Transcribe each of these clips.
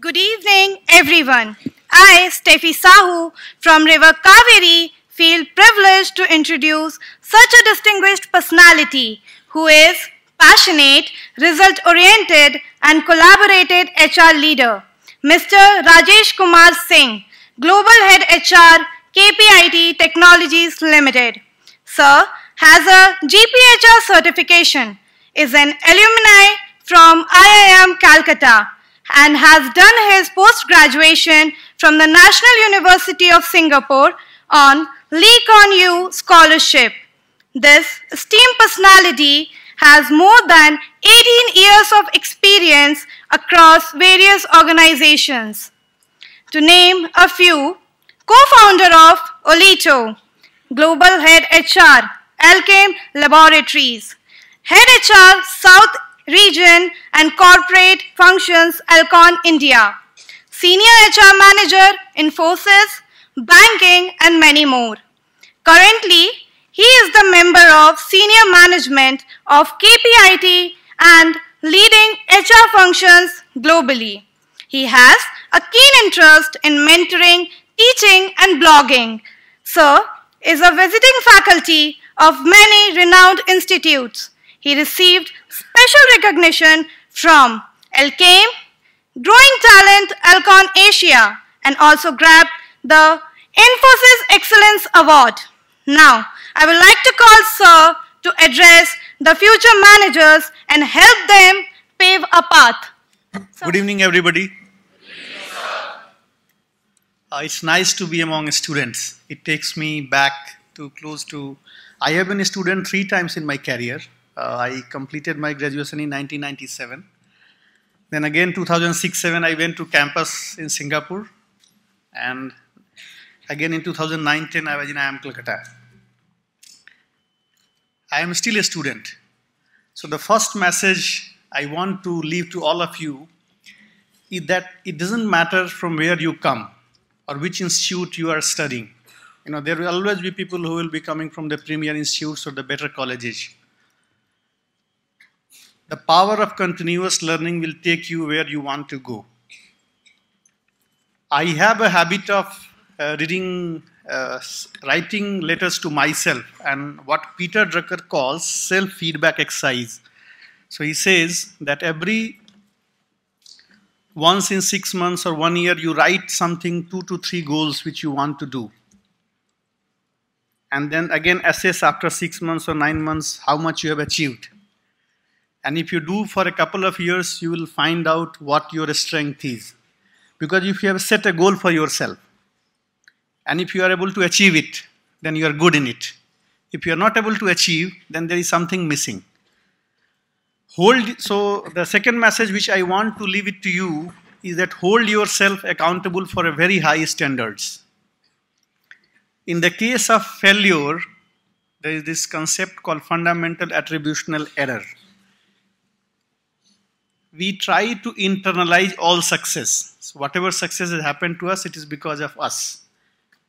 Good evening, everyone. I, Steffi Sahu, from River Kaveri, feel privileged to introduce such a distinguished personality who is passionate, result-oriented, and collaborative HR leader, Mr. Rajesh Kumar Singh, Global Head HR, KPIT Technologies Limited. Sir has a GPHR certification, is an alumni from IIM Calcutta, and has done his post-graduation from the National University of Singapore on Lee Kuan Yew Scholarship. This esteemed personality has more than 18 years of experience across various organizations. To name a few, co-founder of Olito, Global Head HR, Alkem Laboratories, Head HR South Region and Corporate Functions, Alcon India, Senior HR Manager, Infosys, Banking, and many more. Currently, he is the member of Senior Management of KPIT and leading HR functions globally. He has a keen interest in mentoring, teaching, and blogging. Sir is a visiting faculty of many renowned institutes. He received special recognition from Elkame, Growing Talent Alcon Asia, and also grabbed the Infosys Excellence Award. Now, I would like to call Sir to address the future managers and help them pave a path. Sir. Good evening, everybody. It's nice to be among students. It takes me back to close to... I have been a student 3 times in my career. I completed my graduation in 1997. Then again, 2006-07, I went to campus in Singapore. And again, in 2009-10, I was in IIM Kolkata. I am still a student. So the first message I want to leave to all of you is that it doesn't matter from where you come or which institute you are studying. You know, there will always be people who will be coming from the premier institutes or the better colleges. The power of continuous learning will take you where you want to go. I have a habit of writing letters to myself, and what Peter Drucker calls self-feedback exercise. So he says that every once in 6 months or 1 year, you write something, 2 to 3 goals which you want to do. And then again assess after 6 months or 9 months how much you have achieved. And if you do for a couple of years, you will find out what your strength is. Because if you have set a goal for yourself, and if you are able to achieve it, then you are good in it. If you are not able to achieve, then there is something missing. So the second message which I want to leave it to you is that hold yourself accountable for a very high standards. In the case of failure, there is this concept called fundamental attributional error. We try to internalize all success. So whatever success has happened to us, it is because of us.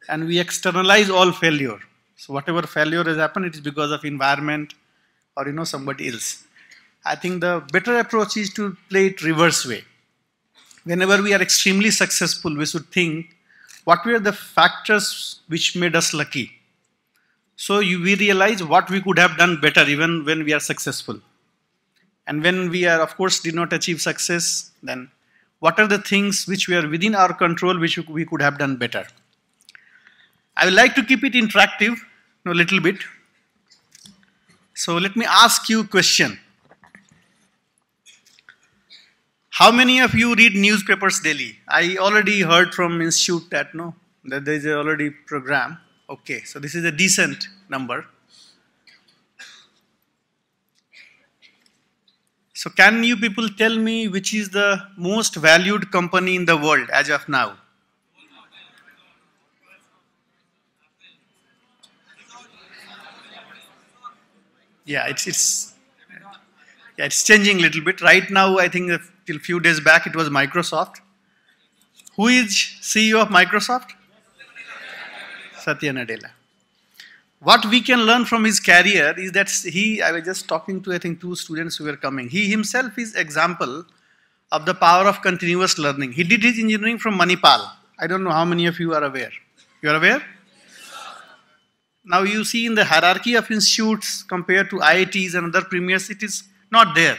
And we externalize all failure. So whatever failure has happened, it is because of environment or somebody else. I think the better approach is to play it reverse way. Whenever we are extremely successful, we should think what were the factors which made us lucky. So we realize what we could have done better even when we are successful. And when we are, of course, did not achieve success, then what are the things which were within our control which we could have done better. I would like to keep it interactive a little bit. So let me ask you a question. How many of you read newspapers daily? I already heard from institute that that there is already program. Okay, so this is a decent number. So can you people tell me which is the most valued company in the world as of now? Yeah, it's changing a little bit. Right now, I think till a few days back, it was Microsoft. Who is CEO of Microsoft? Satya Nadella. What we can learn from his career is that I was just talking to, I think, 2 students who were coming. He himself is example of the power of continuous learning. He did his engineering from Manipal. I don't know how many of you are aware. You are aware? Now you see in the hierarchy of institutes compared to IITs and other premiers, it is not there.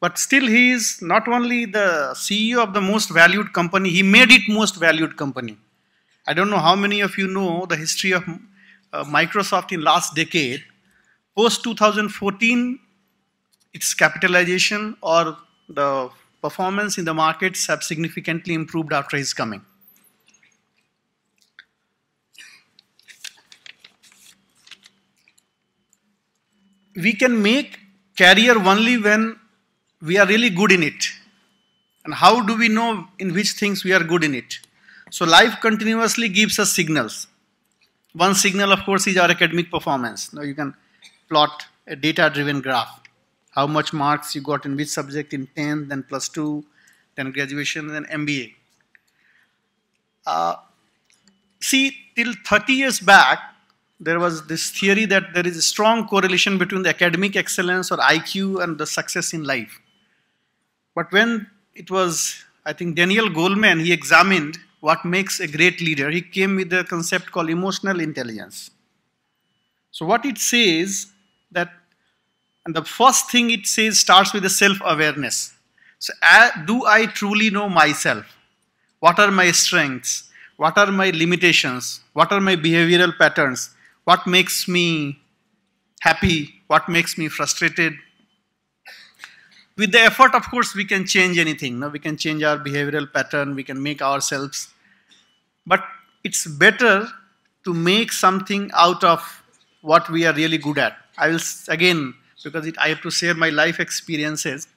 But still he is not only the CEO of the most valued company, he made it most valued company. I don't know how many of you know the history of Microsoft in last decade. Post 2014, its capitalization or the performance in the markets have significantly improved after his coming. We can make career only when we are really good in it. And how do we know in which things we are good in it? So life continuously gives us signals. One signal, of course, is our academic performance. Now you can plot a data-driven graph. How much marks you got in which subject in 10, then plus 2, then graduation, then MBA. See, till 30 years back, there was this theory that there is a strong correlation between the academic excellence or IQ and the success in life. But when it was, I think, Daniel Goleman, he examined what makes a great leader. He came with a concept called emotional intelligence. So what it says that, and the first thing it says starts with the self-awareness. So do I truly know myself? What are my strengths? What are my limitations? What are my behavioral patterns? What makes me happy? What makes me frustrated? With the effort, of course, we can change anything. No? We can change our behavioral pattern. We can make ourselves. But it's better to make something out of what we are really good at. I will, again, because I have to share my life experiences.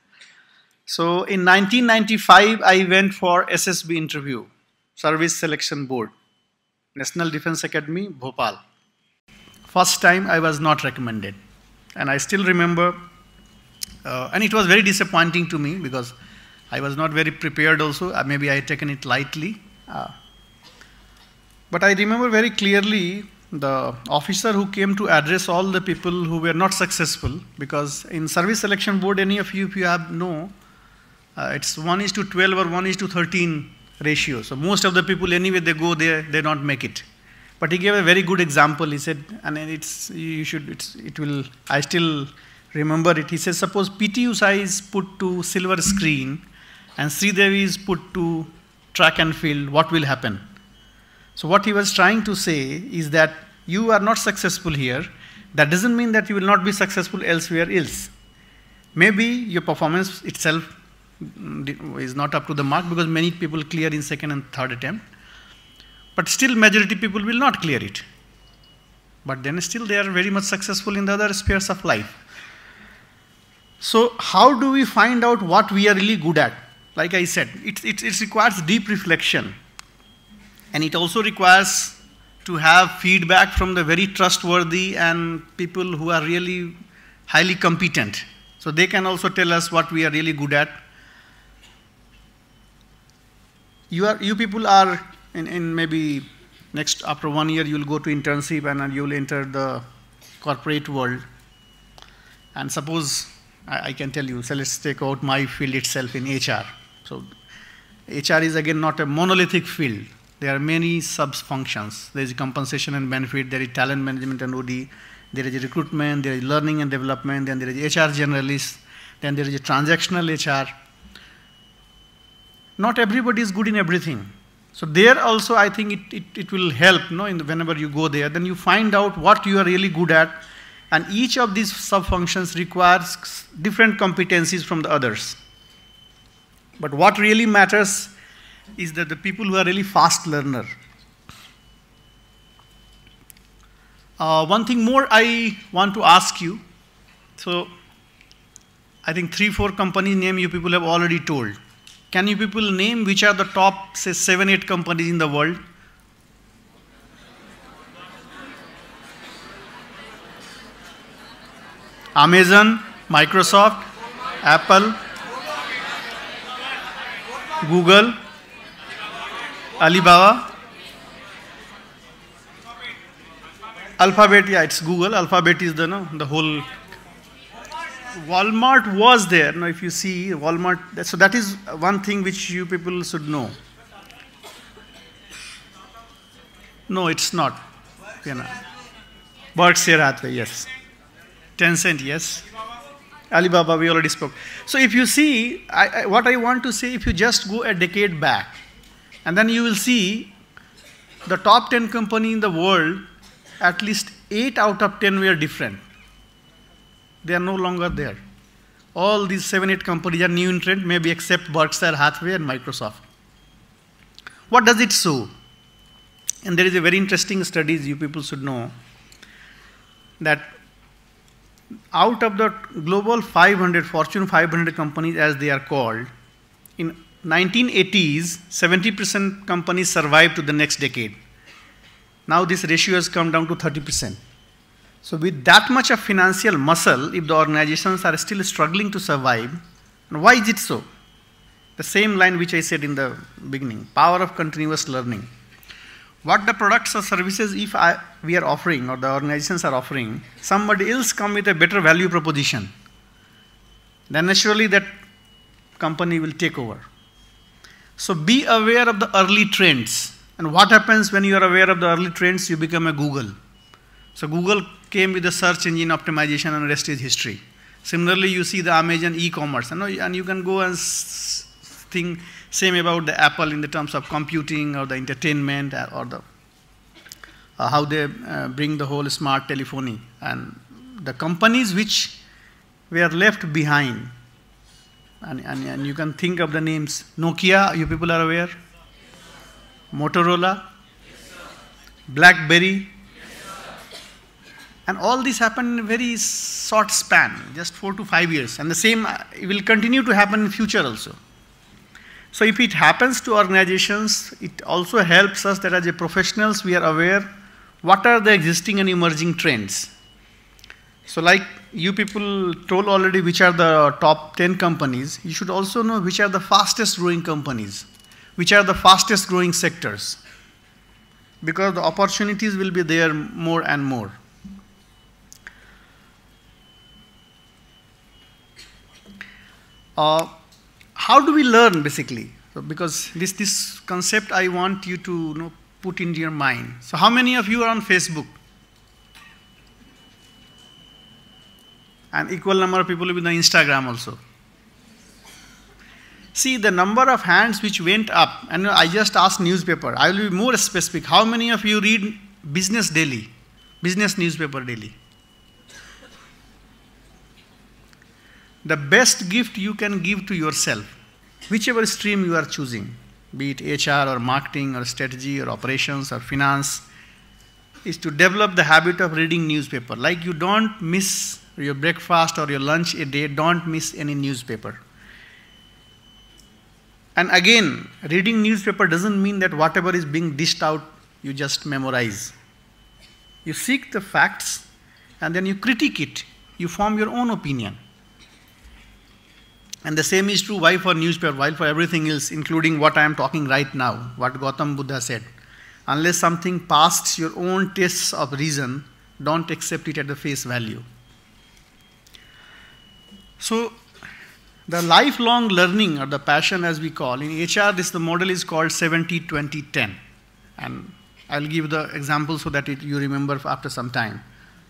So in 1995, I went for SSB interview, Service Selection Board, National Defense Academy, Bhopal. First time I was not recommended. And I still remember, and it was very disappointing to me because I was not very prepared also. Maybe I had taken it lightly. But I remember very clearly the officer who came to address all the people who were not successful, because in Service Selection Board, any of you, if you have know, it's 1:12 or 1:13 ratio. So most of the people, anyway, they go there, they don't make it. But he gave a very good example. He said, and it's, you should, it's, it will, I still remember it. He says, suppose PT Usha is put to silver screen and Sridevi is put to track and field, what will happen? So what he was trying to say is that you are not successful here. That doesn't mean that you will not be successful elsewhere else. Maybe your performance itself is not up to the mark because many people clear in second and third attempt. But still majority people will not clear it. But then still they are very much successful in the other spheres of life. So how do we find out what we are really good at? Like I said, it requires deep reflection. And it also requires to have feedback from the very trustworthy and people who are really highly competent. So they can also tell us what we are really good at. You people are in maybe next, after 1 year, you'll go to internship and you'll enter the corporate world. And suppose, I can tell you, so let's take out my field itself in HR. So HR is again not a monolithic field. There are many sub-functions. There is compensation and benefit, there is talent management and OD, there is recruitment, there is learning and development, then there is HR generalist, then there is a transactional HR. Not everybody is good in everything. So there also I think it will help, you know, whenever you go there, then you find out what you are really good at, and each of these sub-functions requires different competencies from the others. But what really matters is that the people who are really fast learner. One thing more I want to ask you. So I think 3-4 companies name you people have already told. Can you people name which are the top, say, 7-8 companies in the world? Amazon, Microsoft, Apple, Google, Alibaba, Alphabet, yeah, it's Google. Alphabet is the whole Walmart was there. Now, if you see Walmart, so that is one thing which you people should know. No, it's not. Berkshire Hathaway, yes. Tencent, yes. Alibaba, we already spoke. So if you see, what I want to say, if you just go a decade back, and then you will see the top 10 company in the world, at least 8 out of 10 were different. They are no longer there. All these 7-8 companies are new entrant, maybe except Berkshire Hathaway and Microsoft. What does it show? And there is a very interesting study you people should know, that out of the global 500, Fortune 500 companies as they are called, in 1980s, 70% companies survived to the next decade. Now this ratio has come down to 30%. So with that much of financial muscle, if the organizations are still struggling to survive, why is it so? The same line which I said in the beginning, power of continuous learning. What the products or services we are offering or the organizations are offering, somebody else come with a better value proposition. Then naturally that company will take over. So be aware of the early trends. And what happens when you are aware of the early trends? You become a Google. So Google came with the search engine optimization and rest is history. Similarly, you see the Amazon e-commerce. And you can go and think same about the Apple in the terms of computing or the entertainment or the how they bring the whole smart telephony. And the companies which were left behind. And you can think of the names. Nokia, you people are aware? Motorola, yes, BlackBerry, yes, and all this happened in a very short span, just 4 to 5 years, and the same will continue to happen in future also. So if it happens to organizations, it also helps us that as a professionals we are aware what are the existing and emerging trends. So like you people told already which are the top 10 companies, you should also know which are the fastest growing companies, which are the fastest growing sectors, because the opportunities will be there more and more. How do we learn basically? So because this concept I want you to put into your mind. So how many of you are on Facebook? And equal number of people will be on Instagram also. See, the number of hands which went up, and I just asked newspaper, I will be more specific. How many of you read Business Daily, business newspaper daily? The best gift you can give to yourself, whichever stream you are choosing, be it HR or marketing or strategy or operations or finance, is to develop the habit of reading newspaper. Like you don't miss your breakfast or your lunch a day, don't miss any newspaper. And again, reading newspaper doesn't mean that whatever is being dished out, you just memorize. You seek the facts and then you critique it. You form your own opinion. And the same is true for newspaper, while for everything else, including what I am talking right now, what Gautam Buddha said. Unless something passed your own tests of reason, don't accept it at the face value. So, the lifelong learning or the passion as we call, in HR the model is called 70-20-10. And I'll give the example so that you remember after some time.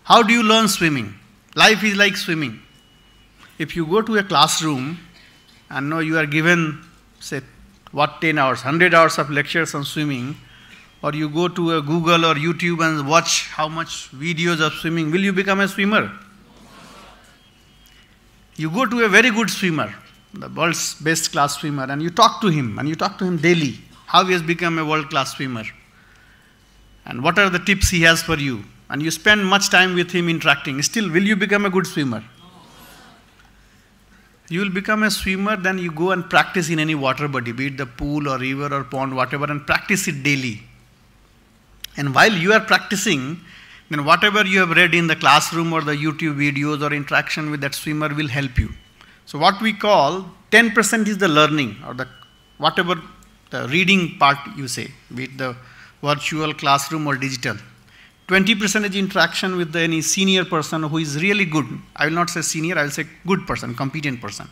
How do you learn swimming? Life is like swimming. If you go to a classroom and you are given, say, what, 10 hours, 100 hours of lectures on swimming, or you go to a Google or YouTube and watch how much videos of swimming, will you become a swimmer? You go to a very good swimmer, the world's best class swimmer, and you talk to him, daily, how he has become a world-class swimmer, and what are the tips he has for you, and you spend much time with him interacting. Still, will you become a good swimmer? You will become a swimmer, then you go and practice in any water body, be it the pool or river or pond, whatever, and practice it daily. And while you are practicing, then whatever you have read in the classroom or the YouTube videos or interaction with that swimmer will help you. So what we call 10% is the learning or the whatever the reading part you say, be it the virtual classroom or digital. 20% is interaction with any senior person who is really good. I will not say senior, I will say good person, competent person.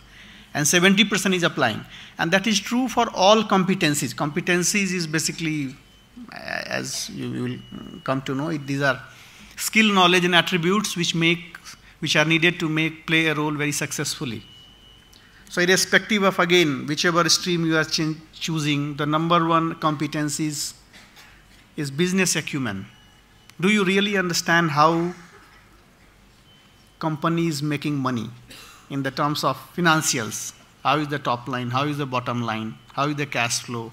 And 70% is applying. And that is true for all competencies. Competencies is basically, as you will come to know, these are skill, knowledge, and attributes which are needed to play a role very successfully. So irrespective of, again, whichever stream you are choosing, the number one competency is business acumen. Do you really understand how company is making money in the terms of financials? How is the top line? How is the bottom line? How is the cash flow?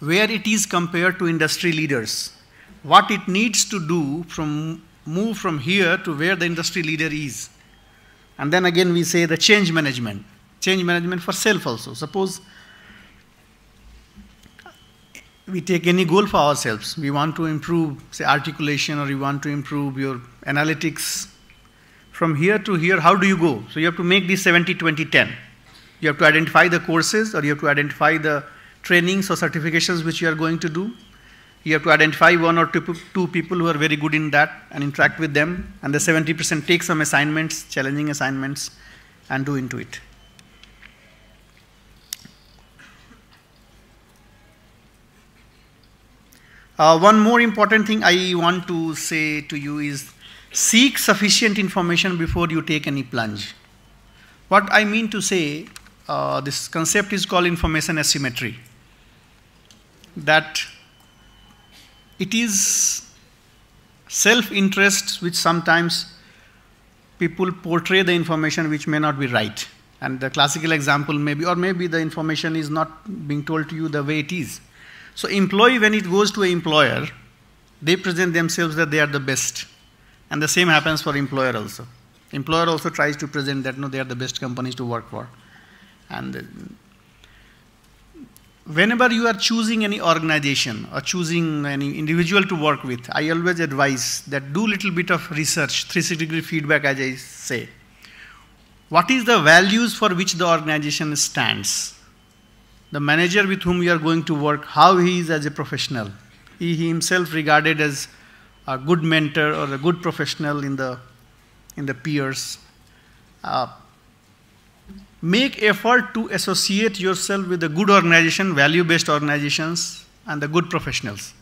Where it is compared to industry leaders? What it needs to do from move from here to where the industry leader is? And then again we say the change management. Change management for self also. Suppose we take any goal for ourselves. We want to improve, say, articulation, or you want to improve your analytics. From here to here, how do you go? So you have to make this 70-20-10. You have to identify the courses, or you have to identify the trainings or certifications which you are going to do. You have to identify one or two people who are very good in that and interact with them. And the 70% take some assignments, challenging assignments, and do into it. One more important thing I want to say to you is seek sufficient information before you take any plunge. What I mean to say, this concept is called information asymmetry. That it is self-interest which sometimes people portray the information which may not be right. And the classical example maybe, or maybe the information is not being told to you the way it is. So employee, when it goes to an employer, they present themselves that they are the best. And the same happens for employer also. Employer also tries to present that, no, they are the best companies to work for. And whenever you are choosing any organization or choosing any individual to work with, I always advise that do little bit of research, 360-degree feedback, as I say. What is the values for which the organization stands? The manager with whom you are going to work, how he is as a professional. He himself regarded as a good mentor or a good professional in the peers. Make effort to associate yourself with the good organization, value-based organizations, and the good professionals.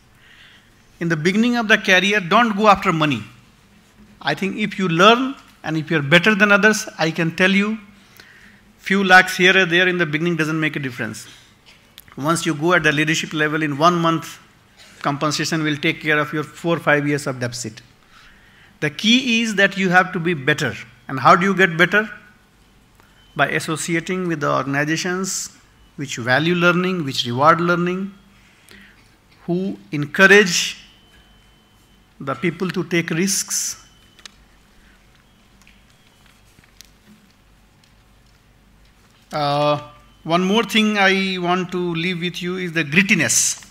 In the beginning of the career, don't go after money. I think if you learn and if you're better than others, I can tell you, few lakhs here or there in the beginning doesn't make a difference. Once you go at the leadership level, in 1 month, compensation will take care of your 4 or 5 years of deficit. The key is that you have to be better. And how do you get better? By associating with the organizations which value learning, which reward learning, who encourage the people to take risks. One more thing I want to leave with you is the grittiness.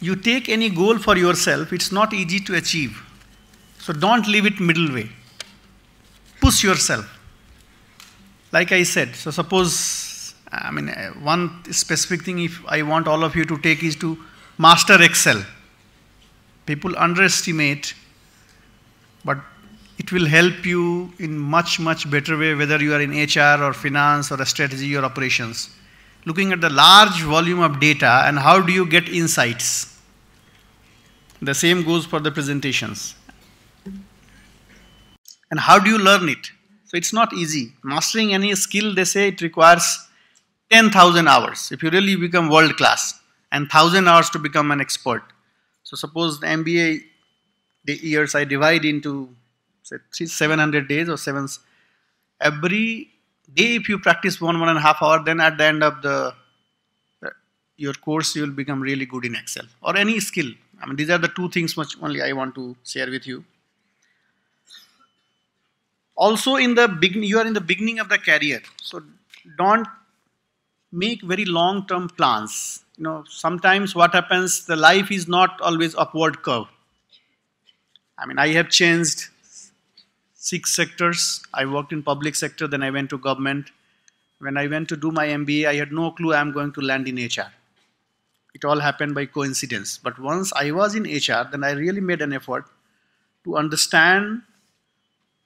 You take any goal for yourself, it's not easy to achieve. So don't leave it middle way. Push yourself. Like I said, so suppose, I mean, one specific thing if I want all of you to take is to master Excel. People underestimate, but it will help you in much, much better way, whether you are in HR or finance or a strategy or operations. Looking at the large volume of data and how do you get insights. The same goes for the presentations. And how do you learn it? So it's not easy. Mastering any skill, they say, it requires 10,000 hours. If you really become world class, and 1,000 hours to become an expert. So suppose the MBA, the years I divide into 700 days or 7. Every day if you practice 1.5 hours, then at the end of your course you will become really good in Excel or any skill. I mean, these are the two things which only I want to share with you. Also, in the beginning, you are in the beginning of the career, so don't make very long-term plans. You know, sometimes what happens, the life is not always upward curve. I mean, I have changed 6 sectors. I worked in public sector, then I went to government. When I went to do my MBA, I had no clue I am going to land in HR. It all happened by coincidence. But once I was in HR, then I really made an effort to understand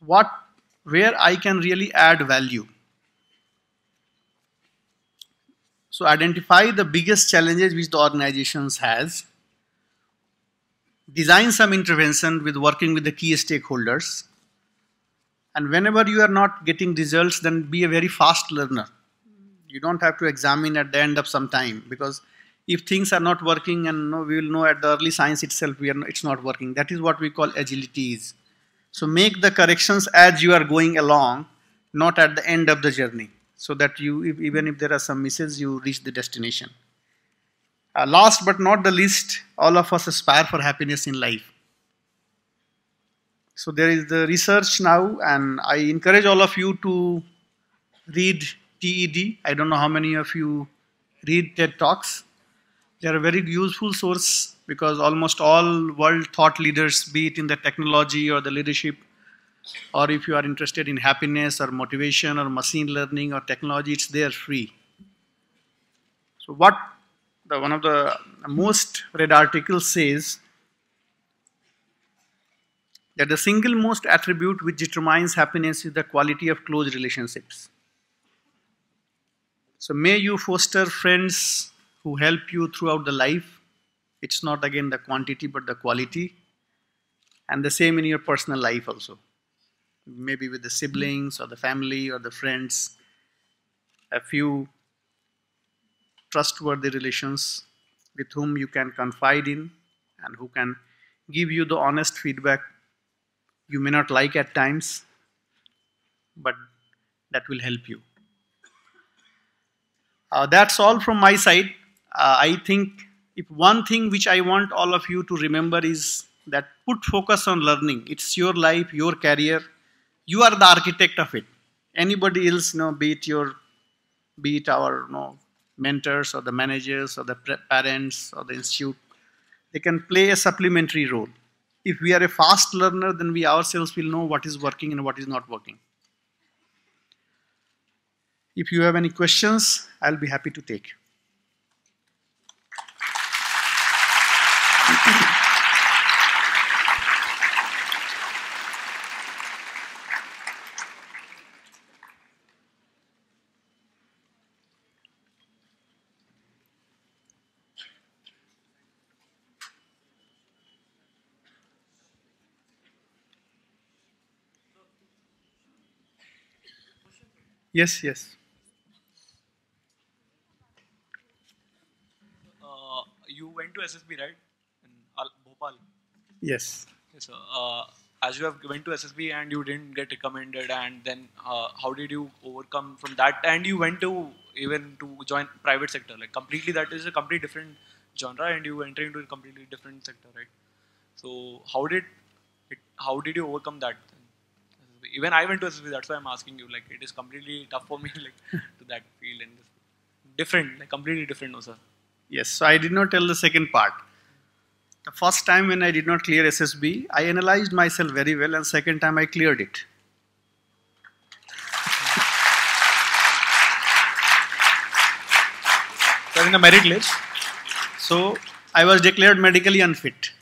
where I can really add value. So identify the biggest challenges which the organizations has. Design some intervention with working with the key stakeholders. And whenever you are not getting results, then be a very fast learner. You don't have to examine at the end of some time, because if things are not working, and we will know at the early signs itself it's not working. That is what we call agility is. So make the corrections as you are going along, not at the end of the journey, so that even if there are some misses, you reach the destination. Last but not the least, all of us aspire for happiness in life. So there is the research now, and I encourage all of you to read TED. I don't know how many of you read TED Talks. They are a very useful source, because almost all world thought leaders, be it in the technology or the leadership, or if you are interested in happiness or motivation or machine learning or technology, it's there free. So what one of the most read articles says, that the single most attribute which determines happiness is the quality of close relationships. So may you foster friends who help you throughout the life. It's not again the quantity but the quality, and the same in your personal life also. Maybe with the siblings or the family or the friends, a few trustworthy relations with whom you can confide in and who can give you the honest feedback you may not like at times, but that will help you. That's all from my side. I think if one thing which I want all of you to remember is that put focus on learning. It's your life, your career. You are the architect of it. Anybody else, be it our mentors or the managers or the parents or the institute, they can play a supplementary role. If we are a fast learner, then we ourselves will know what is working and what is not working. If you have any questions, I'll be happy to take. Yes, yes. You went to SSB, right? In Bhopal. Yes. Yes, sir. As you have went to SSB and you didn't get recommended, and then how did you overcome from that? And you went to join private sector, like completely. That is a completely different genre, and you enter into a completely different sector, right? So how did you overcome that? Even I went to SSB, that's why I'm asking you. Like, it is completely tough for me, like, to that field and different, like, completely different, no, sir. Yes, so I did not tell the second part. The first time when I did not clear SSB, I analyzed myself very well, and second time I cleared it. So in the merit list, so I was declared medically unfit,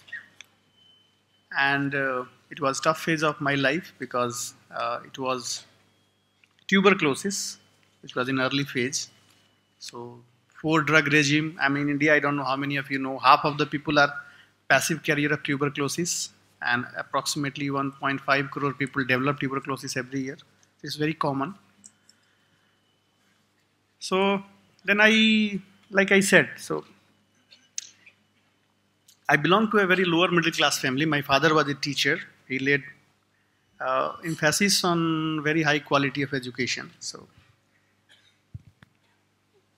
and it was a tough phase of my life, because it was tuberculosis, which was in early phase. So 4-drug regime. I mean, in India, I don't know how many of you know, half of the people are passive carrier of tuberculosis, and approximately 1.5 crore people develop tuberculosis every year. It's very common. So then I belong to a very lower middle class family. My father was a teacher. He laid emphasis on very high quality of education. So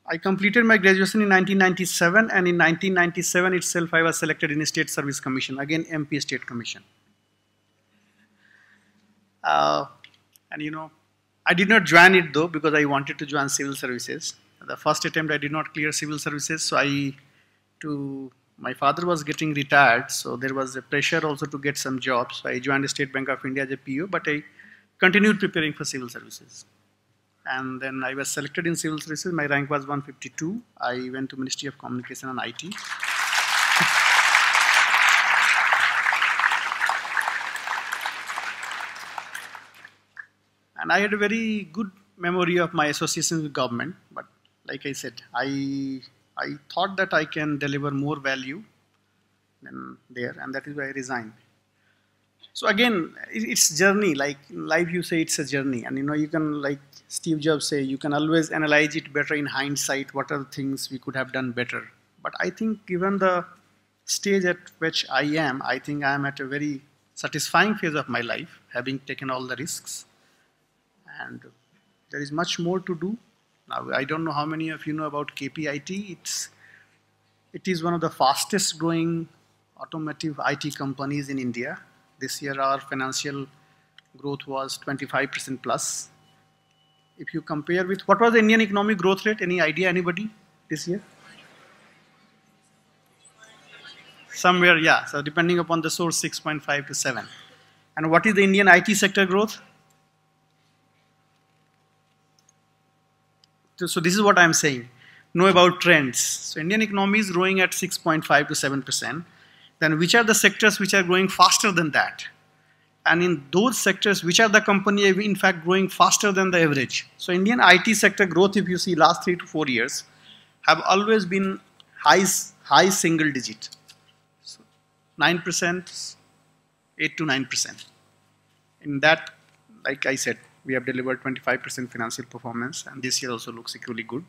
I completed my graduation in 1997, and in 1997 itself I was selected in a State Service Commission, again MP State Commission. And I did not join it though, because I wanted to join civil services. The first attempt I did not clear civil services, so my father was getting retired, so there was a pressure also to get some jobs. So I joined the State Bank of India as a PO, but I continued preparing for civil services. And then I was selected in civil services. My rank was 152. I went to Ministry of Communication and IT. And I had a very good memory of my association with government. But like I said, I thought that I can deliver more value than there. And that is why I resigned. So again, it's journey. Like in life, you say it's a journey. And you know, you can, like Steve Jobs say, you can always analyze it better in hindsight. What are the things we could have done better? But I think given the stage at which I am, I think I am at a very satisfying phase of my life, having taken all the risks. And there is much more to do. Now, I don't know how many of you know about KPIT. It is one of the fastest growing automotive IT companies in India. This year, our financial growth was 25% plus. If you compare with, what was the Indian economic growth rate? Any idea, anybody, this year? Somewhere, yeah. So depending upon the source, 6.5 to 7. And what is the Indian IT sector growth? So this is what I'm saying. Know about trends. So Indian economy is growing at 6.5 to 7%. Then which are the sectors which are growing faster than that? And in those sectors, which are the company in fact growing faster than the average? So Indian IT sector growth, if you see last 3 to 4 years, have always been high single digit. So 9%, 8 to 9%. In that, like I said, we have delivered 25% financial performance, and this year also looks equally good.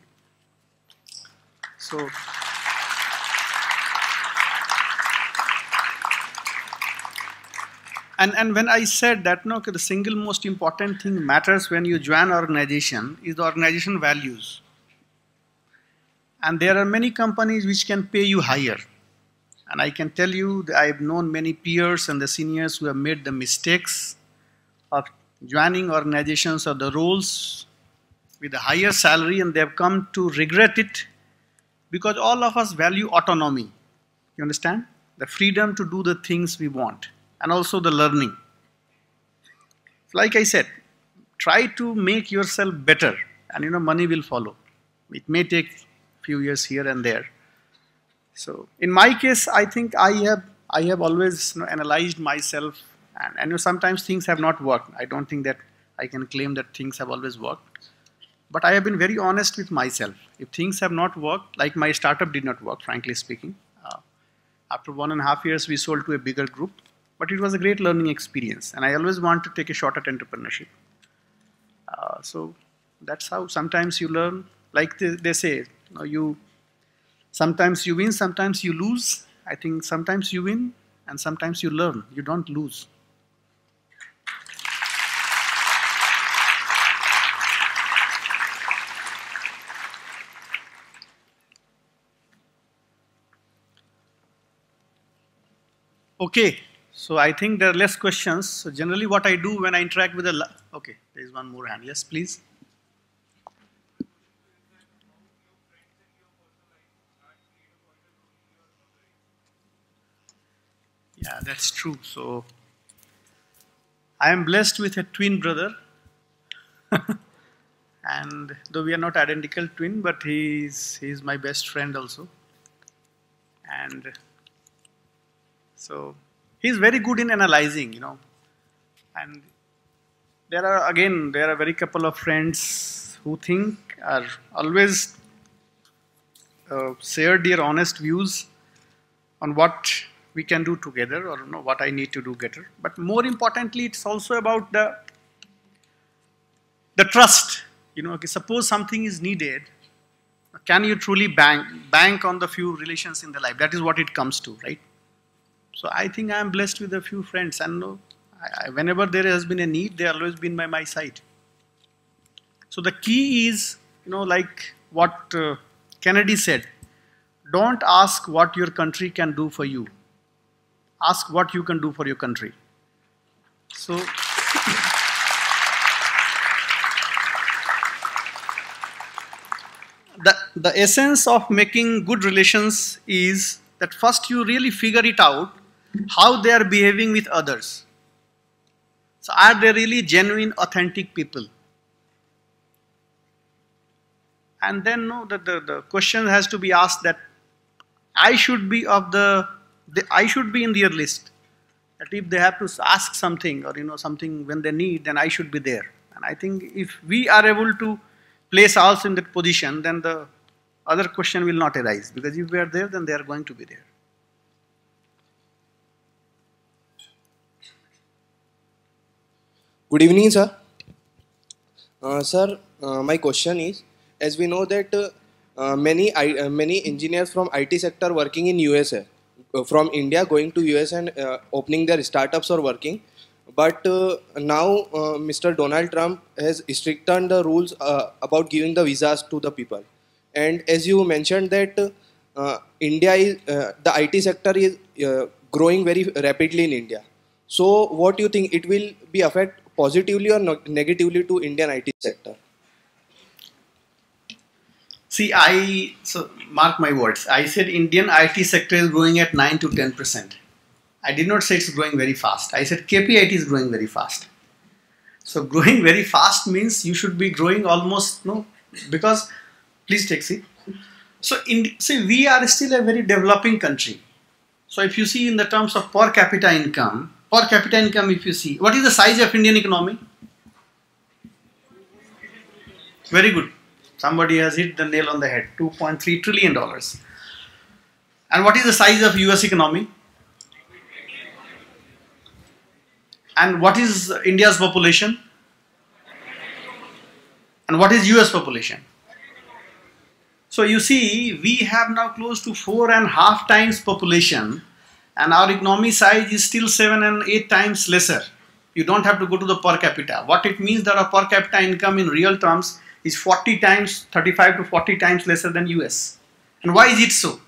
So and when I said that, no, okay, the single most important thing matters when you join an organization is the organization values. And there are many companies which can pay you higher. And I can tell you that I've known many peers and the seniors who have made the mistakes of joining organizations or the roles with a higher salary, and they have come to regret it, because all of us value autonomy. You understand? The freedom to do the things we want, and also the learning. Like I said, try to make yourself better, and you know, money will follow. It may take a few years here and there. So in my case, I think I have always, you know, analyzed myself. And you know, sometimes things have not worked. I don't think that I can claim that things have always worked. But I have been very honest with myself. If things have not worked, like my startup did not work, frankly speaking. After 1.5 years, we sold to a bigger group. But it was a great learning experience. And I always want to take a shot at entrepreneurship. So that's how sometimes you learn. Like they say, you know, sometimes you win, sometimes you lose. I think sometimes you win and sometimes you learn. You don't lose. Okay, so I think there are less questions. So generally what I do when I interact with a... Okay, there is one more hand. Yes, please. Yeah, that's true. So I am blessed with a twin brother. And though we are not identical twin, but he is my best friend also. And... so he's very good in analyzing, you know, and there are very couple of friends who think are always share their honest views on what we can do together, or you know, what I need to do better. But more importantly, it's also about the trust. You know, okay, suppose something is needed, can you truly bank on the few relations in the life? That is what it comes to, right? So I think I am blessed with a few friends, and whenever there has been a need, they have always been by my side. So the key is, you know, like what Kennedy said, don't ask what your country can do for you. Ask what you can do for your country. So, the essence of making good relations is that first you really figure it out, how they are behaving with others. So are they really genuine, authentic people? and then no, the question has to be asked that I should be of I should be in their list. That if they have to ask something or something when they need, then I should be there. And I think if we are able to place ourselves in that position, then the other question will not arise, because if we are there, then they are going to be there. Good evening, sir. Sir, my question is, as we know that many engineers from IT sector working in USA, from India going to US and opening their startups or working. But now Mr. Donald Trump has strictened the rules about giving the visas to the people. And as you mentioned that India is, the IT sector is growing very rapidly in India. So what do you think, it will be affect positively or negatively to Indian IT sector? See, so mark my words, I said Indian IT sector is growing at 9 to 10%. I did not say it's growing very fast. I said KPIT is growing very fast. So growing very fast means you should be growing almost, no, because, please take seat. So see, we are still a very developing country. So if you see in the terms of per capita income if you see, what is the size of Indian economy? Very good. Somebody has hit the nail on the head, $2.3 trillion. And what is the size of US economy? And what is India's population? And what is US population? So you see, we have now close to 4.5 times population, and our economy size is still 7 and 8 times lesser. You don't have to go to the per capita. What it means that our per capita income in real terms is 40 times, 35 to 40 times lesser than US. And why is it so?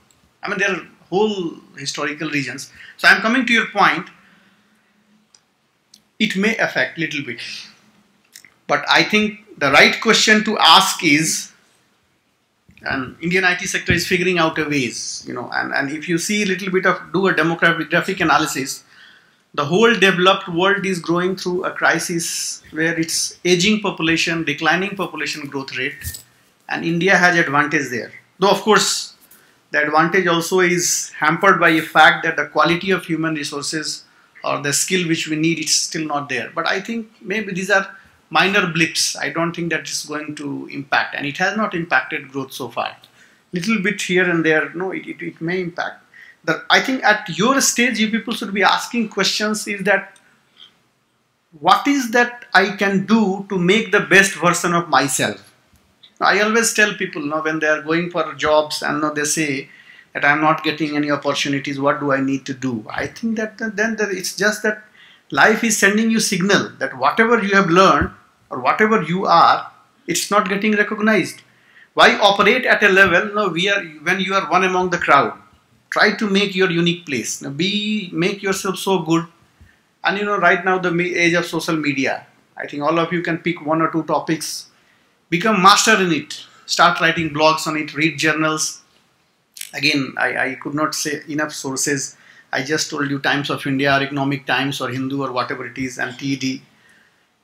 I mean, there are whole historical reasons. So I'm coming to your point. It may affect little bit, but I think the right question to ask is, and Indian IT sector is figuring out a ways, and if you see a little bit of, do a demographic analysis, the whole developed world is growing through a crisis where it's aging population, declining population growth rate, and India has advantage there. Though of course, the advantage also is hampered by the fact that the quality of human resources or the skill which we need, it's still not there. But I think maybe these are minor blips. I don't think that is going to impact, and it has not impacted growth so far. Little bit here and there, no, it may impact. I think at your stage, you people should be asking questions is that, what is that I can do to make the best version of myself? I always tell people now when they are going for jobs and now they say that I'm not getting any opportunities, what do I need to do? I think that then it's just that life is sending you signal that whatever you have learned or whatever you are, it's not getting recognized. Why operate at a level now when you are one among the crowd? Try to make your unique place. Now make yourself so good. And right now the age of social media, I think all of you can pick 1 or 2 topics, become master in it, start writing blogs on it, read journals. Again, I could not say enough sources. I just told you Times of India or Economic Times or Hindu or whatever it is, and TED.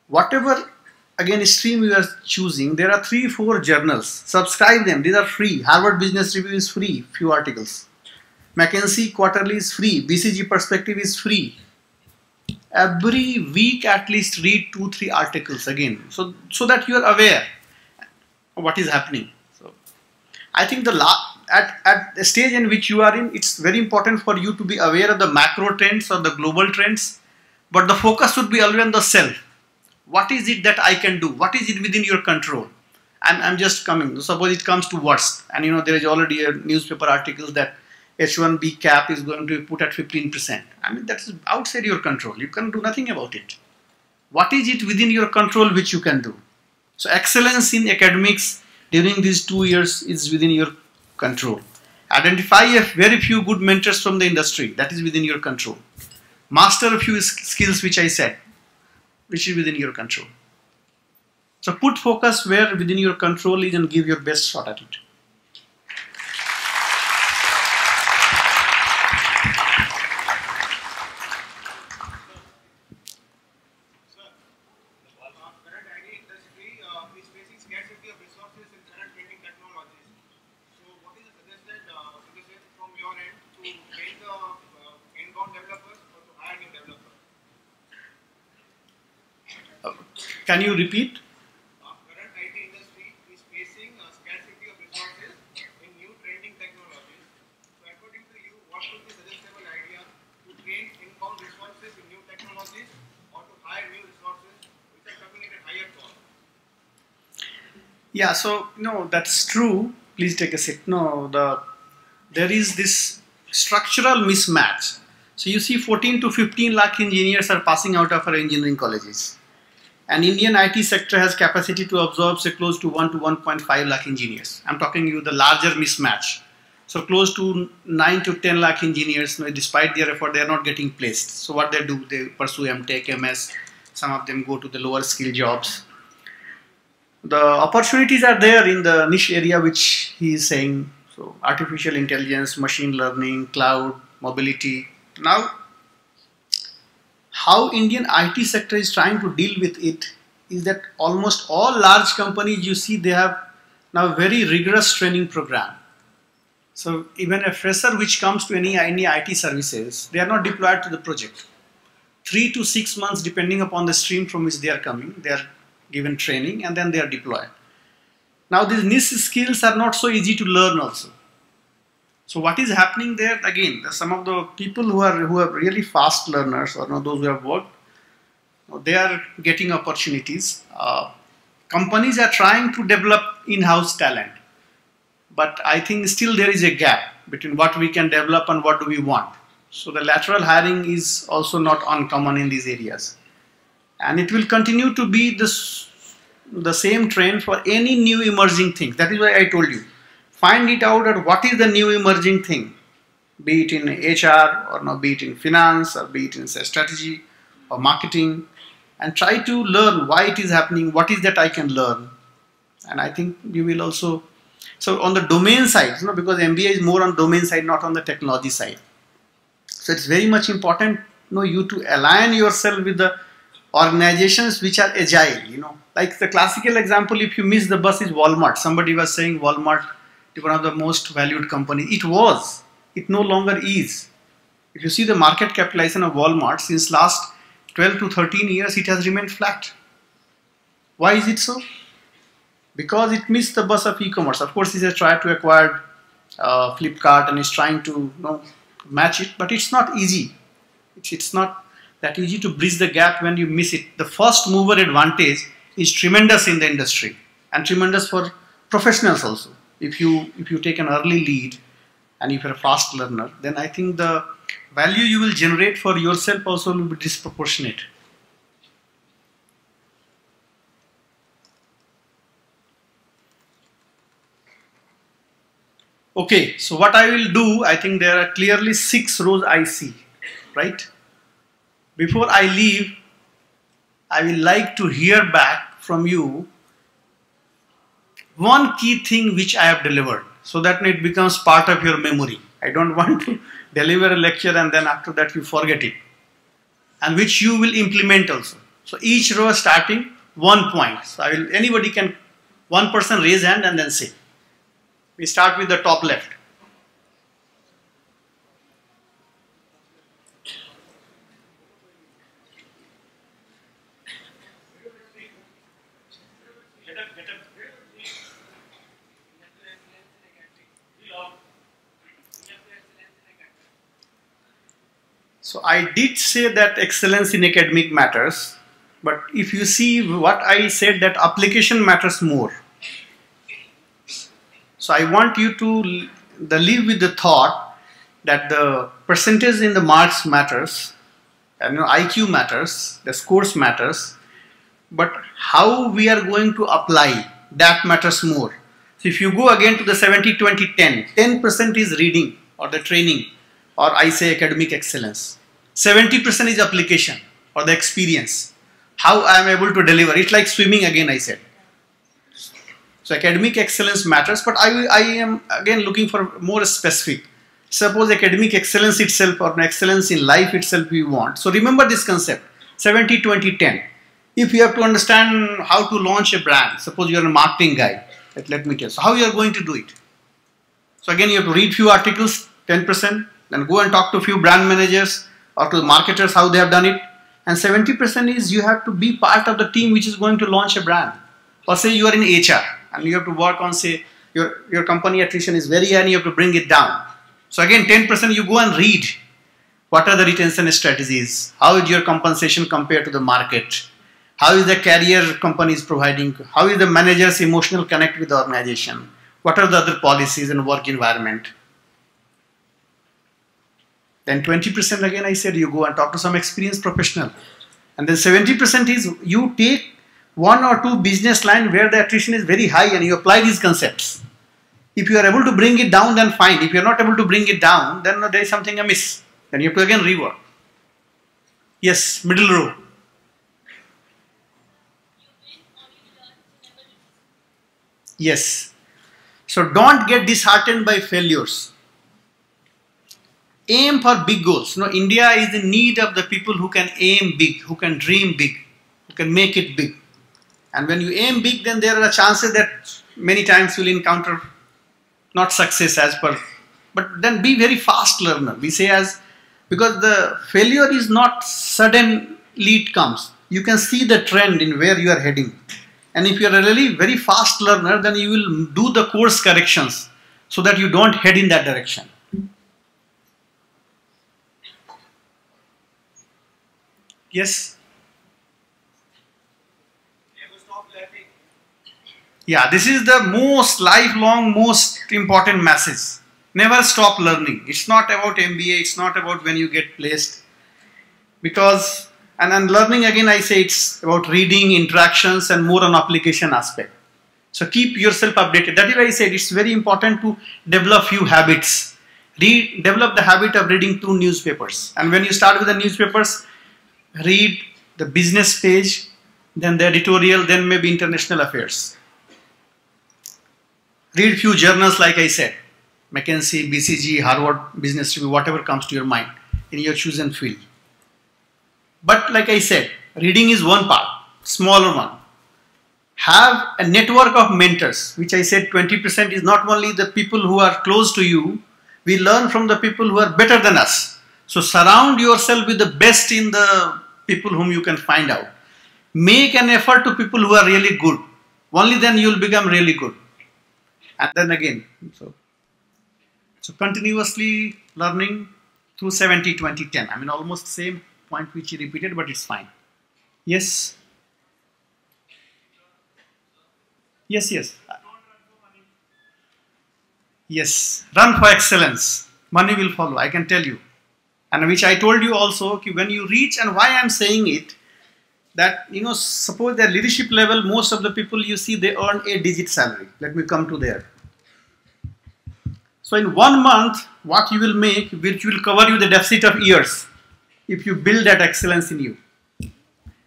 Whatever, again, stream you are choosing, there are 3-4 journals. Subscribe them. These are free. Harvard Business Review is free, few articles. McKinsey Quarterly is free. BCG Perspective is free. Every week at least read 2-3 articles again. So that you are aware of what is happening. So I think at the stage in which you are in, it's very important for you to be aware of the macro trends or the global trends. But the focus should be always on the self. What is it that I can do? What is it within your control? I'm just coming. Suppose it comes to worst. And there is already a newspaper article that H1B cap is going to be put at 15%. I mean, that's outside your control. You can do nothing about it. What is it within your control which you can do? So excellence in academics during these 2 years is within your control. Identify a very few good mentors from the industry. That is within your control. Master a few skills which I said, which is within your control. So put focus where within your control is and give your best shot at it. Can you repeat? Current IT industry is facing a scarcity of resources in new training technologies. So according to you, what would be the suggestible idea to train inbound resources in new technologies or to hire new resources which are coming at a higher cost? Yeah, so no, that's true. Please take a sip. No, there is this structural mismatch. So you see 14 to 15 lakh engineers are passing out of our engineering colleges. And Indian IT sector has capacity to absorb say close to 1 to 1.5 lakh engineers. I'm talking you the larger mismatch. So close to 9 to 10 lakh engineers, despite their effort, they are not getting placed. So what they do, they pursue MTech, MS, some of them go to the lower skill jobs. The opportunities are there in the niche area which he is saying. So artificial intelligence, machine learning, cloud, mobility. Now, how Indian IT sector is trying to deal with it is that almost all large companies you see, they have now very rigorous training program. So even a fresher which comes to any IT services, they are not deployed to the project. 3 to 6 months depending upon the stream from which they are coming, they are given training and then they are deployed. Now these niche skills are not so easy to learn also. So what is happening there, again, some of the people who are really fast learners or those who have worked, they are getting opportunities. Companies are trying to develop in-house talent. But I think still there is a gap between what we can develop and what do we want. So the lateral hiring is also not uncommon in these areas. And it will continue to be the same trend for any new emerging thing. That is why I told you. Find it out at what is the new emerging thing, be it in HR or not, be it in finance or be it in say, strategy or marketing, and try to learn why it is happening, what is that I can learn. And I think you will also, so on the domain side, because MBA is more on domain side, not on the technology side. So it's very much important, you to align yourself with the organizations which are agile, Like the classical example, if you miss the bus is Walmart. Somebody was saying Walmart, one of the most valued companies. It was. It no longer is. If you see the market capitalization of Walmart, since last 12 to 13 years, it has remained flat. Why is it so? Because it missed the bus of e-commerce. Of course, it has tried to acquire Flipkart and is trying to match it, but it's not easy. It's not that easy to bridge the gap when you miss it. The first mover advantage is tremendous in the industry and tremendous for professionals also. If you take an early lead and if you're a fast learner, then I think the value you will generate for yourself also will be disproportionate. Okay, so what I will do, I think there are clearly 6 rows I see, right? Before I leave, I will like to hear back from you one key thing which I have delivered, so that it becomes part of your memory. I don't want to deliver a lecture and then after that you forget it, and which you will implement also. So each row starting 1 point. So I will, anybody can, one person raise hand and then say. We start with the top left. So I did say that excellence in academic matters, but if you see what I said, that application matters more. So I want you to live with the thought that the percentage in the marks matters, and IQ matters, the scores matters, but how we are going to apply, that matters more. So if you go again to the 70-20-10, 10% is reading or the training, or I say academic excellence. 70% is application or the experience, how I am able to deliver. It's like swimming again, I said. So academic excellence matters, but I am again looking for more specific. Suppose academic excellence itself or excellence in life itself we want. So remember this concept, 70-20-10. If you have to understand how to launch a brand, suppose you are a marketing guy, let me tell you. So how you are going to do it? So again you have to read few articles, 10%, then go and talk to few brand managers or to marketers how they have done it. and 70% is you have to be part of the team which is going to launch a brand. Or say you are in HR and you have to work on, say, your company attrition is very high and you have to bring it down. So again, 10% you go and read what are the retention strategies, how is your compensation compared to the market, how is the career company is providing, how is the manager's emotional connect with the organization, what are the other policies and work environment. Then 20% again I said you go and talk to some experienced professional. And then 70% is you take one or two business line where the attrition is very high and you apply these concepts. If you are able to bring it down, then fine. If you are not able to bring it down, then there is something amiss. Then you have to again rework. Yes, middle row. Yes. So don't get disheartened by failures. Aim for big goals. You know, India is in need of the people who can aim big, who can dream big, who can make it big. And when you aim big, then there are chances that many times you will encounter not success as per. But then be very fast learner. We say as, because the failure is not suddenly it comes. You can see the trend in where you are heading. And if you are a really very fast learner, then you will do the course corrections so that you don't head in that direction. Yes. Never stop learning. Yeah, this is the most lifelong, most important message. Never stop learning. It's not about MBA. It's not about when you get placed. Because, and learning again, I say it's about reading, interactions, and more on application aspect. So keep yourself updated. That is why I said it's very important to develop few habits. Develop the habit of reading 2 newspapers. And when you start with the newspapers, read the business page, then the editorial, then maybe international affairs. Read few journals like I said, McKinsey, BCG, Harvard Business Review, whatever comes to your mind in your chosen field. But like I said, reading is one part, smaller one. Have a network of mentors, which I said 20% is not only the people who are close to you, we learn from the people who are better than us. So surround yourself with the best in the people whom you can find out. Make an effort to people who are really good. Only then you will become really good. And then again, so continuously learning through 70-20-10. I mean almost the same point which he repeated, but it's fine. Yes. Yes, yes. Yes. Run for excellence. Money will follow, I can tell you. And which I told you also, when you reach, and why I am saying it, that, you know, suppose their leadership level, most of the people you see, they earn 8-digit salary. Let me come to there. So in 1 month, what you will make, which will cover you the deficit of years, if you build that excellence in you.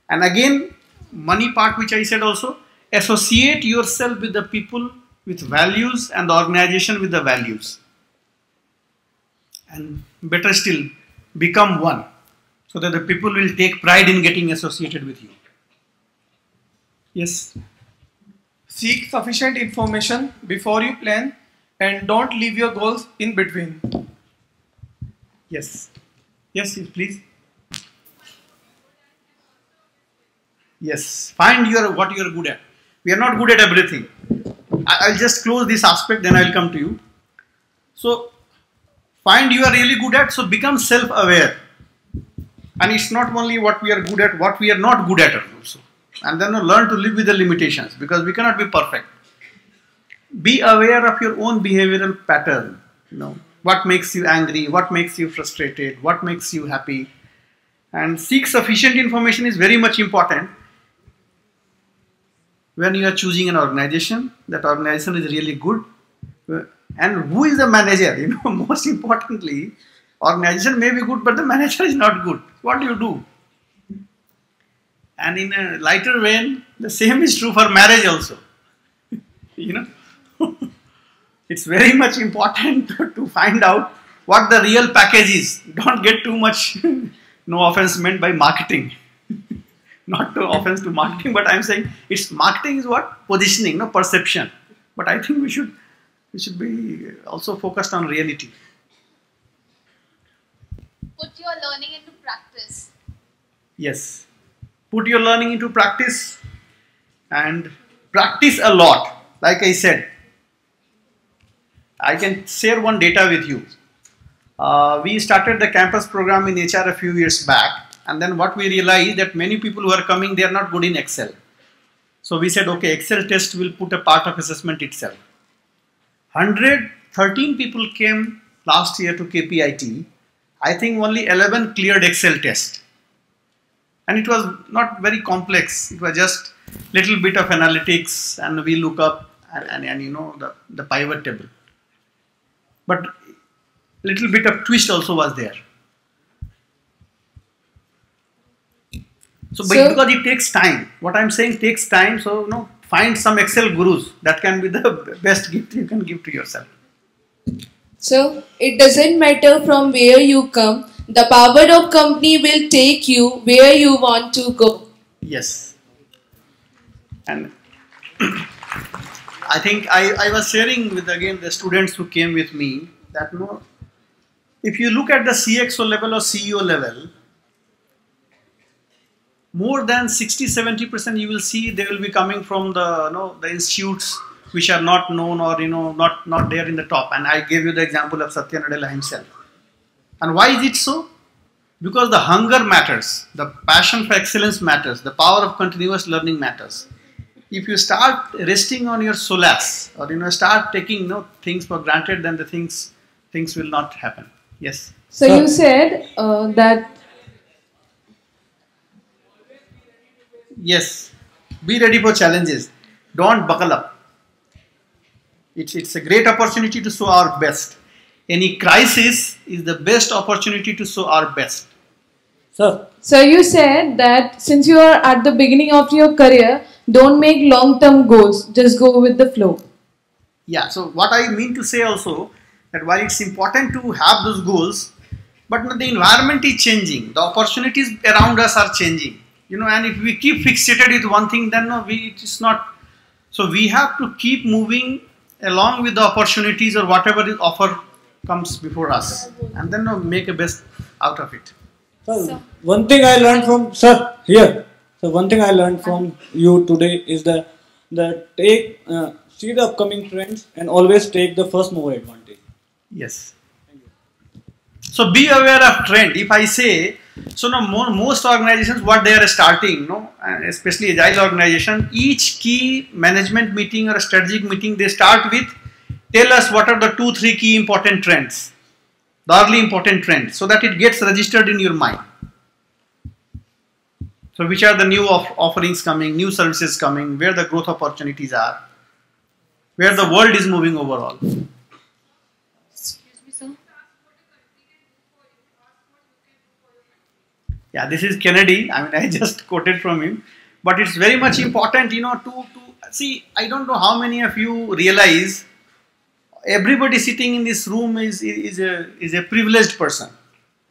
And again, money part, which I said also, associate yourself with the people with values and the organization with the values. And better still, become one, so that the people will take pride in getting associated with you. Yes. Seek sufficient information before you plan and don't leave your goals in between. Yes. Yes, please. Yes. Find your what you are good at. We are not good at everything. I'll just close this aspect, then I'll come to you. So find you are really good at, so become self-aware. And it's not only what we are good at, what we are not good at also. And then learn to live with the limitations, because we cannot be perfect. Be aware of your own behavioral pattern. You know, what makes you angry, what makes you frustrated, what makes you happy. And seek sufficient information is very much important. When you are choosing an organization, that organization is really good. And who is the manager? You know, most importantly, organization may be good, but the manager is not good. What do you do? And in a lighter vein, the same is true for marriage also. You know, it's very much important to find out what the real package is. Don't get too much, no offense meant by marketing. Not no offense to marketing, but I'm saying it's marketing is what? Positioning, no perception. But I think we should be also focused on reality. Put your learning into practice. Yes, put your learning into practice and practice a lot. Like I said, I can share one data with you. We started the campus program in HR a few years back, and then what we realized that many people who are coming, they are not good in Excel. So we said, okay, Excel test will put a part of assessment itself. 113 people came last year to KPIT. I think only 11 cleared Excel test. And it was not very complex. It was just little bit of analytics and we look up and you know the pivot table. But little bit of twist also was there. So because it takes time. What I'm saying takes time. So you know, find some Excel gurus. That can be the best gift you can give to yourself. So it doesn't matter from where you come. The power of company will take you where you want to go. Yes. And I think I was sharing with again the students who came with me that no, if you look at the CXO level or CEO level, more than 60–70% you will see they will be coming from the the institutes which are not known or not there in the top. And I gave you the example of Satya Nadella himself. And why is it so? Because the hunger matters, the passion for excellence matters, the power of continuous learning matters. If you start resting on your solace or start taking things for granted, then the things will not happen. Yes. So you said that. Yes, be ready for challenges. Don't buckle up. It's a great opportunity to show our best. Any crisis is the best opportunity to show our best. Sir. So you said that since you are at the beginning of your career, don't make long-term goals, just go with the flow. Yeah, so what I mean to say also, that while it's important to have those goals, but the environment is changing, the opportunities around us are changing. And if we keep fixated with one thing, then it's not. So we have to keep moving along with the opportunities or whatever is offered comes before us, and then make a best out of it. So one thing I learned from sir here. So one thing I learned from you today is that see the upcoming trends and always take the first mover advantage. Yes. Thank you. So be aware of trend. If I say. So now most organizations, what they are starting, especially agile organization, each key management meeting or strategic meeting, they start with, tell us what are the 2–3 key important trends, the early important trends, so that it gets registered in your mind. So which are the new offerings coming, new services coming, where the growth opportunities are, where the world is moving overall. Yeah, this is Kennedy. I mean, I just quoted from him, but it's very much important, to see. I don't know how many of you realize everybody sitting in this room is a privileged person.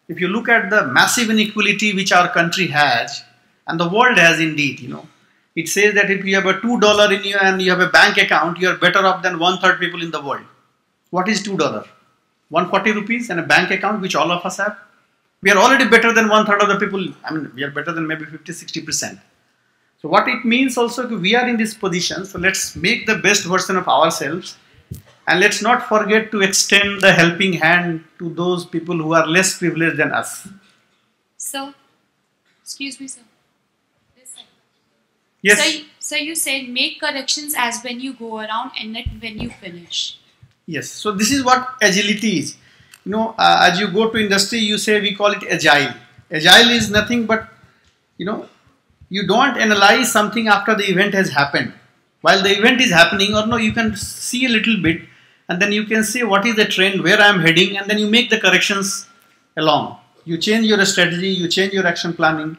If you look at the massive inequality which our country has and the world has indeed, it says that if you have a $2 in you and you have a bank account, you are better off than 1/3 people in the world. What is $2? 140 rupees and a bank account, which all of us have. We are already better than 1/3 of the people. I mean, we are better than maybe 50–60%. So what it means also, we are in this position. So let's make the best version of ourselves. And let's not forget to extend the helping hand to those people who are less privileged than us. Sir, excuse me, sir. Yes. So you said make corrections as when you go around and not when you finish. Yes. So this is what agility is. As you go to industry, you say we call it agile. Agile is nothing but, you don't analyze something after the event has happened. While the event is happening or no, you can see a little bit and then you can say what is the trend, where I am heading, and then you make the corrections along. You change your strategy, you change your action planning.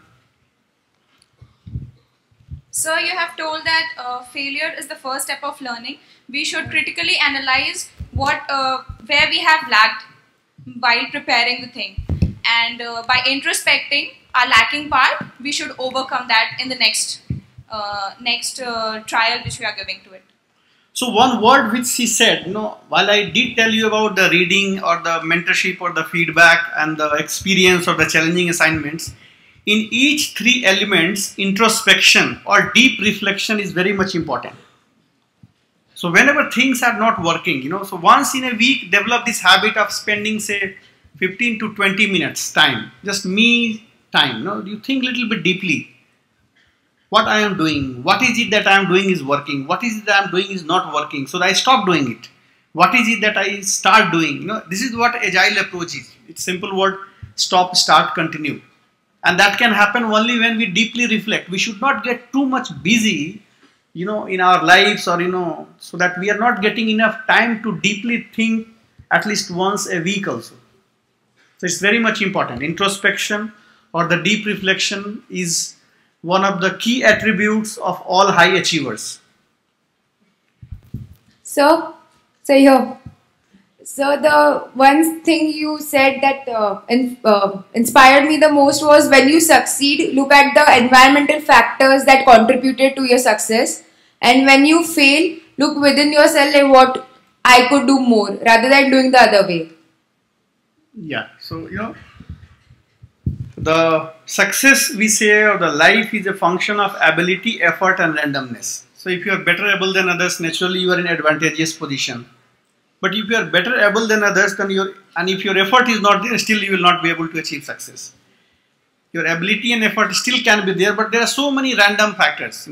Sir, you have told that failure is the first step of learning. We should critically analyze where we have lagged while preparing the thing, and by introspecting our lacking part, we should overcome that in the next trial which we are giving to it. So one word which she said, while I did tell you about the reading or the mentorship or the feedback and the experience or the challenging assignments, In each three elements, introspection or deep reflection is very much important. So whenever things are not working, so once in a week, develop this habit of spending, say, 15 to 20 minutes time, just me time. You think a little bit deeply. What I am doing, what is it that I am doing is working, what is it that I am doing is not working, so that I stop doing it. What is it that I start doing? This is what agile approach is. It's simple word, stop, start, continue. And that can happen only when we deeply reflect. We should not get too much busy, in our lives or, so that we are not getting enough time to deeply think at least once a week also. So it's very much important. Introspection or the deep reflection is one of the key attributes of all high achievers. So the one thing you said that inspired me the most was, when you succeed, look at the environmental factors that contributed to your success, and when you fail, look within yourself at what I could do more, rather than doing the other way. Yeah, so the success we say or the life is a function of ability, effort and randomness. So if you are better able than others, naturally you are in advantageous position. But if you are better able than others, then if your effort is not there, still you will not be able to achieve success. Your ability and effort still can be there, but there are so many random factors,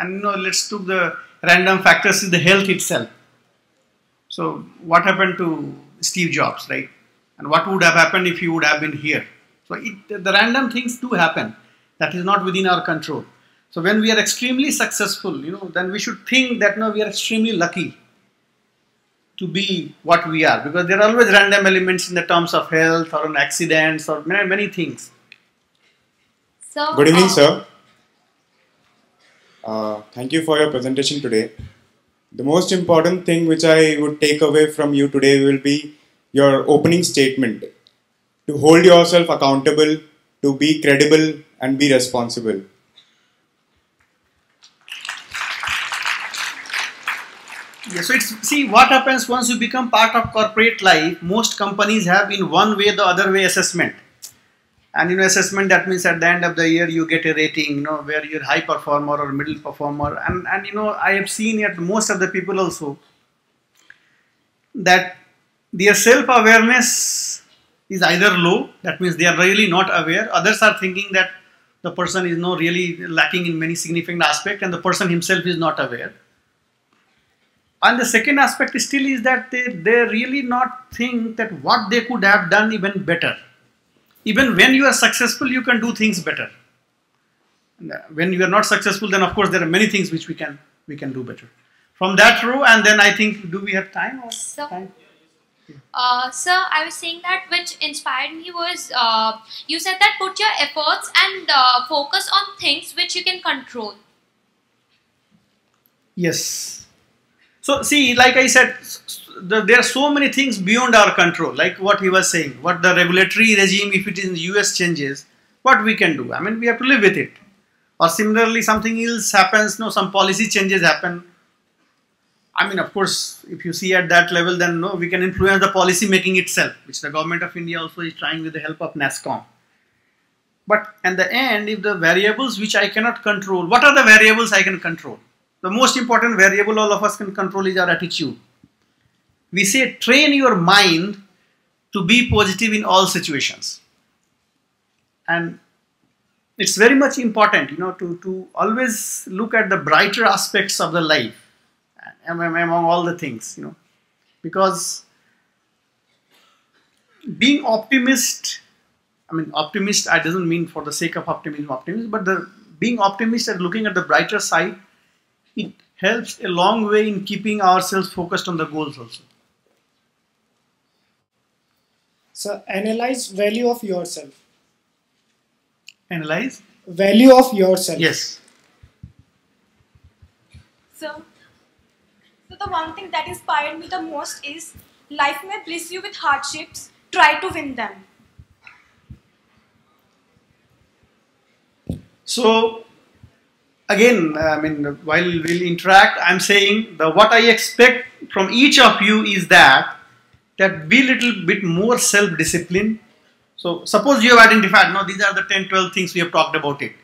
And let's took the random factors is the health itself. So what happened to Steve Jobs, right? And what would have happened if he would have been here? So the random things do happen. That is not within our control. So when we are extremely successful, then we should think that we are extremely lucky to be what we are, because there are always random elements in the terms of health or on accidents or many things. So, good evening, sir. Thank you for your presentation today. The most important thing which I would take away from you today will be your opening statement. To hold yourself accountable, to be credible and be responsible. Yeah, so see what happens once you become part of corporate life. Most companies have in one way the other way assessment, and assessment, that means at the end of the year you get a rating, where you're high performer or middle performer, and I have seen at most of the people also that their self-awareness is either low, that means they are really not aware. Others are thinking that the person is really lacking in many significant aspects, and the person himself is not aware. And the second aspect is that they really not think that what they could have done even better. Even when you are successful, you can do things better. And when you are not successful, then of course there are many things which we can do better. From that row, and then I think, do we have time? Or time? Sir, I was saying that which inspired me was, you said that put your efforts and focus on things which you can control. Yes. So see, like I said, there are so many things beyond our control, like what he was saying, what the regulatory regime, if it is in the US changes, what we can do. I mean, we have to live with it. Or similarly, something else happens, some policy changes happen. I mean, of course, if you see at that level, then we can influence the policy making itself, which the government of India also is trying with the help of NASSCOM. But at the end, if the variables which I cannot control, what are the variables I can control? The most important variable all of us can control is our attitude. We say train your mind to be positive in all situations. And it's very much important, to always look at the brighter aspects of the life among all the things, because being optimist, I doesn't mean for the sake of optimism, but being optimist and looking at the brighter side, it helps a long way in keeping ourselves focused on the goals also. So, analyze value of yourself. Analyze? Value of yourself. Yes. So the one thing that inspired me the most is, life may bless you with hardships, try to win them. So, again, while we'll interact, I'm saying what I expect from each of you is that be a little bit more self-disciplined, So suppose you have identified, no, these are the 10, 12 things we have talked about it.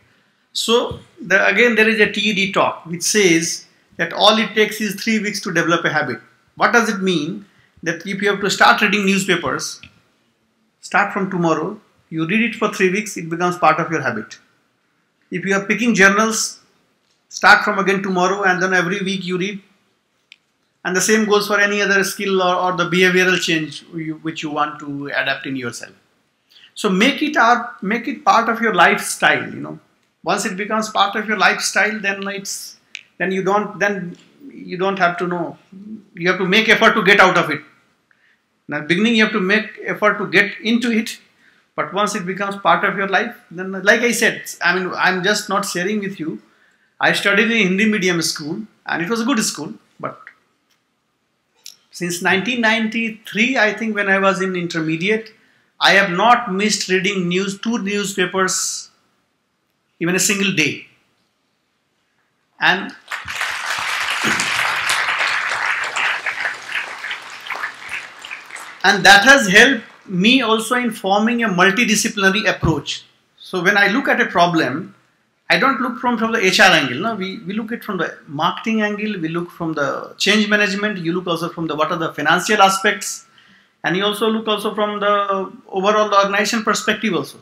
So again, there is a TED talk which says that all it takes is 3 weeks to develop a habit. What does it mean? That if you have to start reading newspapers, start from tomorrow, you read it for 3 weeks, it becomes part of your habit. If you are picking journals, start from again tomorrow and then every week you read. And the same goes for any other skill or the behavioral change which you want to adapt in yourself. So make it part of your lifestyle, you know. Once it becomes part of your lifestyle, then you don't have to know. You have to make effort to get out of it. Now, beginning you have to make effort to get into it, but once it becomes part of your life, then like I said, I mean, I'm just not sharing with you. I studied in Hindi medium school and it was a good school, but since 1993, I think when I was in intermediate, I have not missed reading two newspapers even a single day. And that has helped me also in forming a multidisciplinary approach. So when I look at a problem, I don't look from the HR angle. No? We look at from the marketing angle, we look from the change management, you look also from the what are the financial aspects, and you also look also from the overall organization perspective also.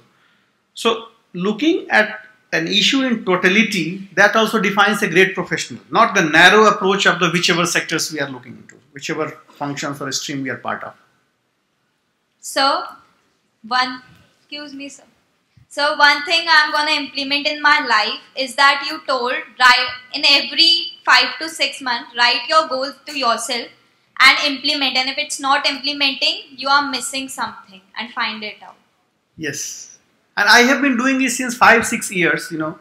So looking at an issue in totality, that also defines a great professional, not the narrow approach of the whichever sectors we are looking into, whichever functions or stream we are part of. So, one thing I'm going to implement in my life is that you told, right, in every 5 to 6 months, write your goals to yourself and implement. And if it's not implementing, you are missing something and find it out. Yes. And I have been doing this since 5-6 years, you know,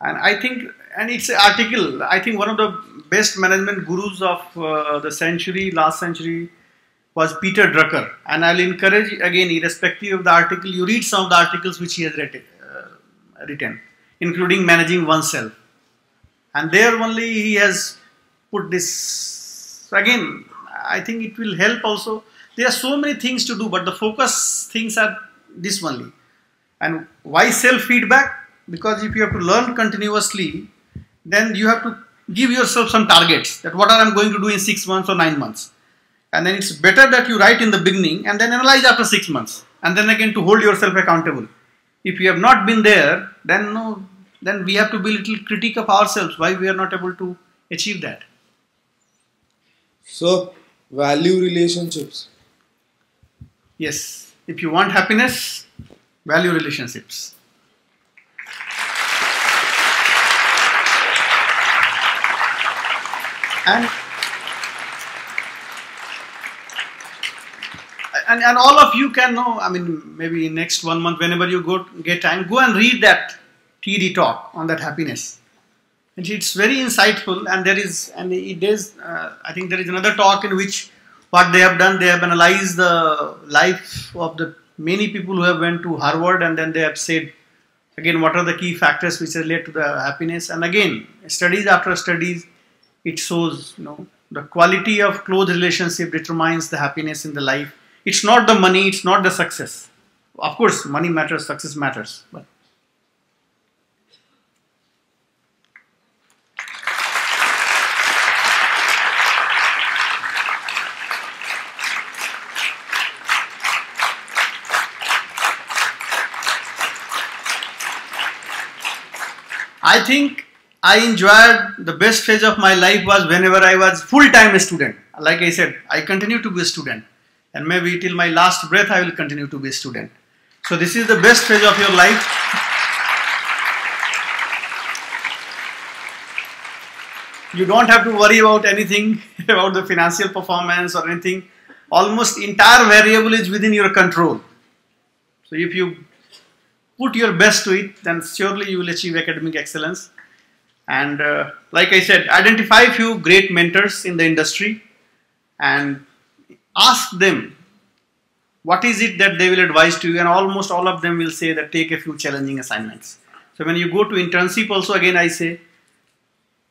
and I think, and it's an article, I think one of the best management gurus of the century, last century, was Peter Drucker. And I'll encourage, again, irrespective of the article, you read some of the articles which he has written, including Managing Oneself. And there only he has put this, so again, I think it will help also. There are so many things to do, but the focus things are this only. And why self-feedback? Because if you have to learn continuously, then you have to give yourself some targets that what I'm going to do in 6 months or 9 months. And then it's better that you write in the beginning and then analyze after 6 months. And then again to hold yourself accountable. If you have not been there, then no, then we have to be a little critic of ourselves why we are not able to achieve that. So, value relationships. Yes, if you want happiness, value relationships. And all of you can know, I mean, maybe next 1 month, whenever you go get time, go and read that TED talk on that happiness. And it's very insightful, and I think there is another talk in which what they have done, they have analyzed the life of the many people who have went to Harvard, and then they have said, again, what are the key factors which relate to the happiness? And again, studies after studies, it shows, you know, the quality of close relationship determines the happiness in the life. It's not the money, it's not the success. Of course, money matters, success matters. But I think I enjoyed the best phase of my life was whenever I was full-time a student. Like I said, I continue to be a student, and maybe till my last breath I will continue to be a student. So this is the best phase of your life. You don't have to worry about anything, about the financial performance or anything. Almost entire variable is within your control. So if you put your best to it, then surely you will achieve academic excellence. And like I said, identify a few great mentors in the industry and ask them what is it that they will advise to you, and almost all of them will say that take a few challenging assignments. So when you go to internship also, again I say,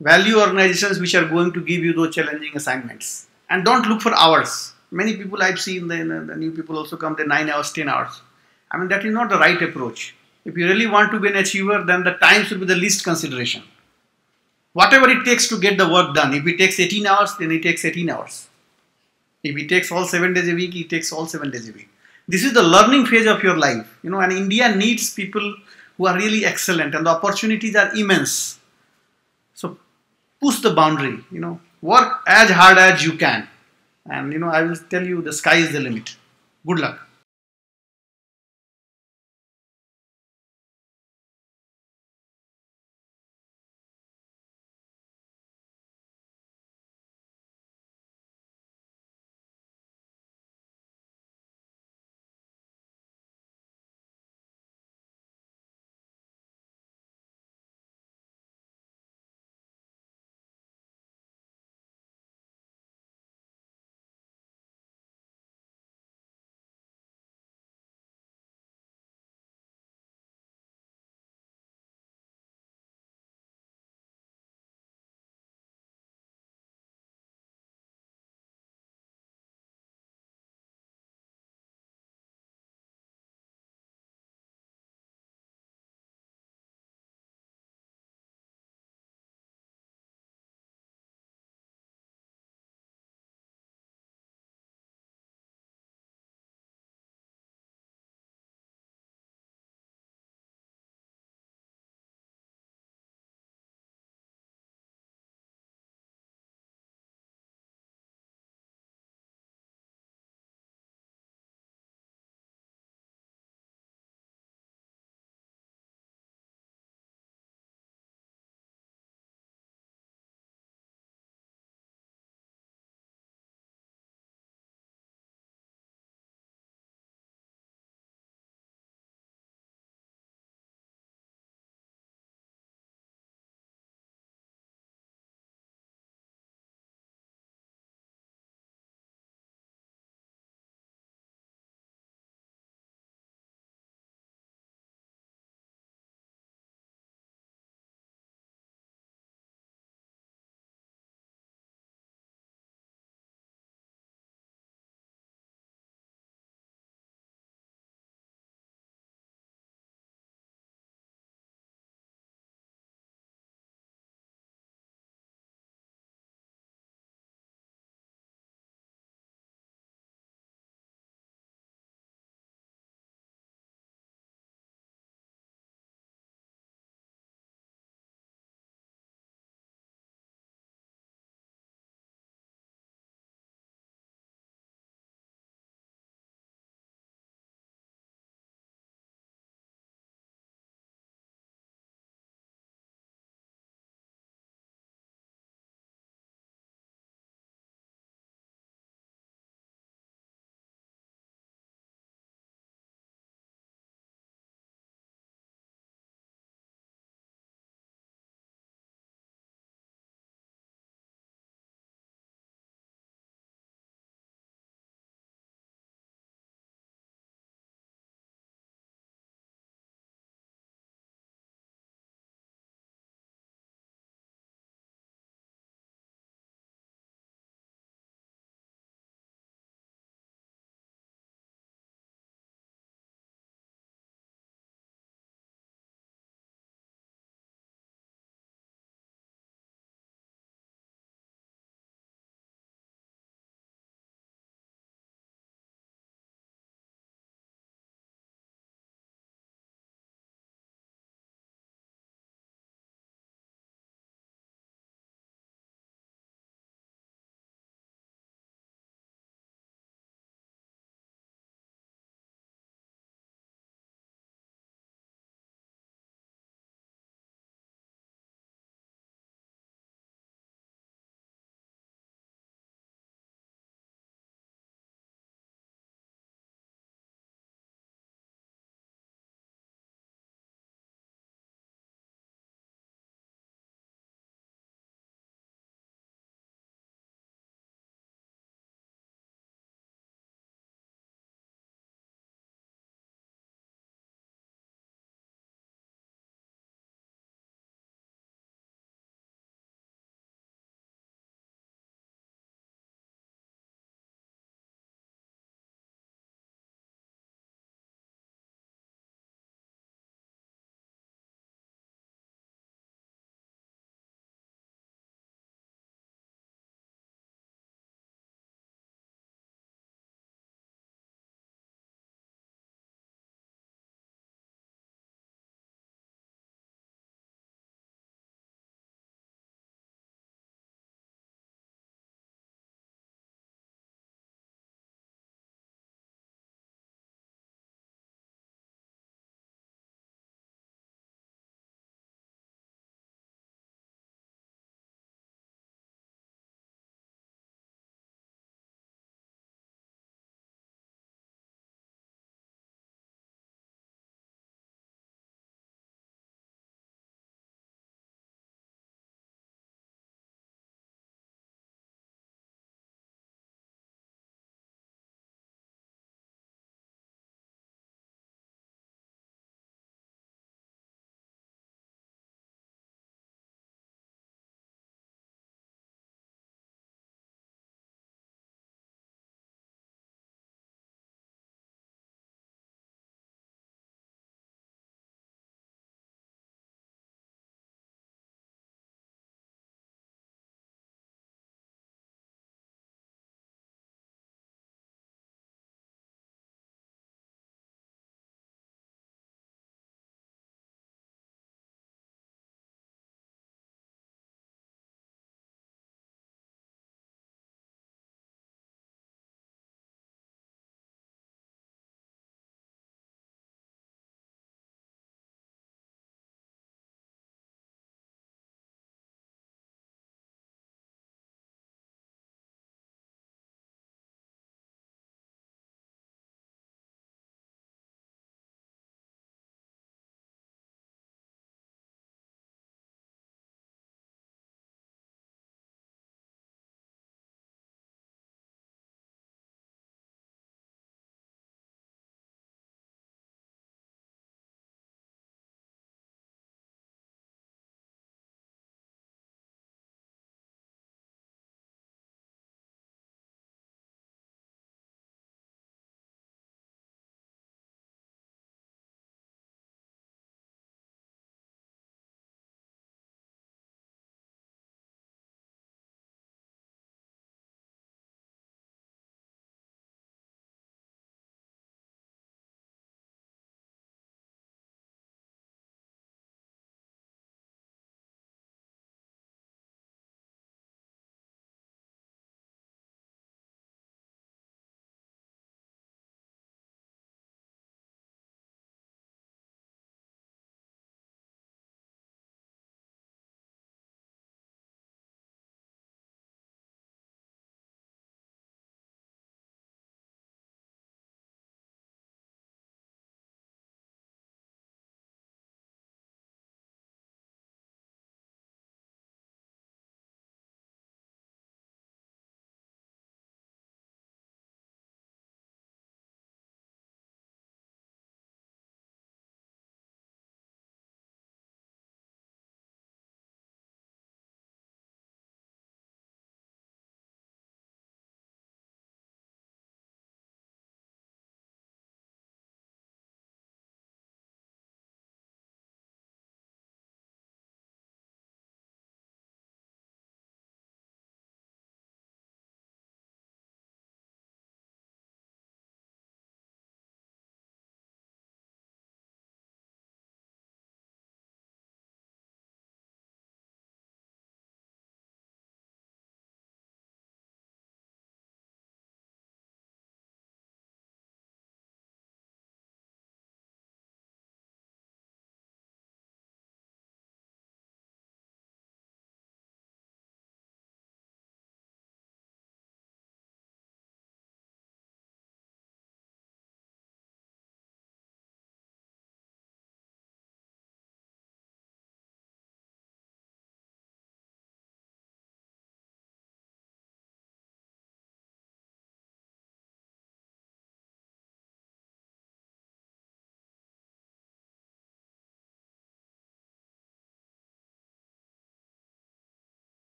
value organizations which are going to give you those challenging assignments, and don't look for hours. Many people I've seen, the new people also come, they're 9 hours, 10 hours. I mean, that is not the right approach. If you really want to be an achiever, then the time should be the least consideration. Whatever it takes to get the work done. If it takes 18 hours, then it takes 18 hours. If it takes all 7 days a week, it takes all 7 days a week. This is the learning phase of your life. You know, and India needs people who are really excellent, and the opportunities are immense. So push the boundary, you know, work as hard as you can. And, you know, I will tell you, the sky is the limit. Good luck.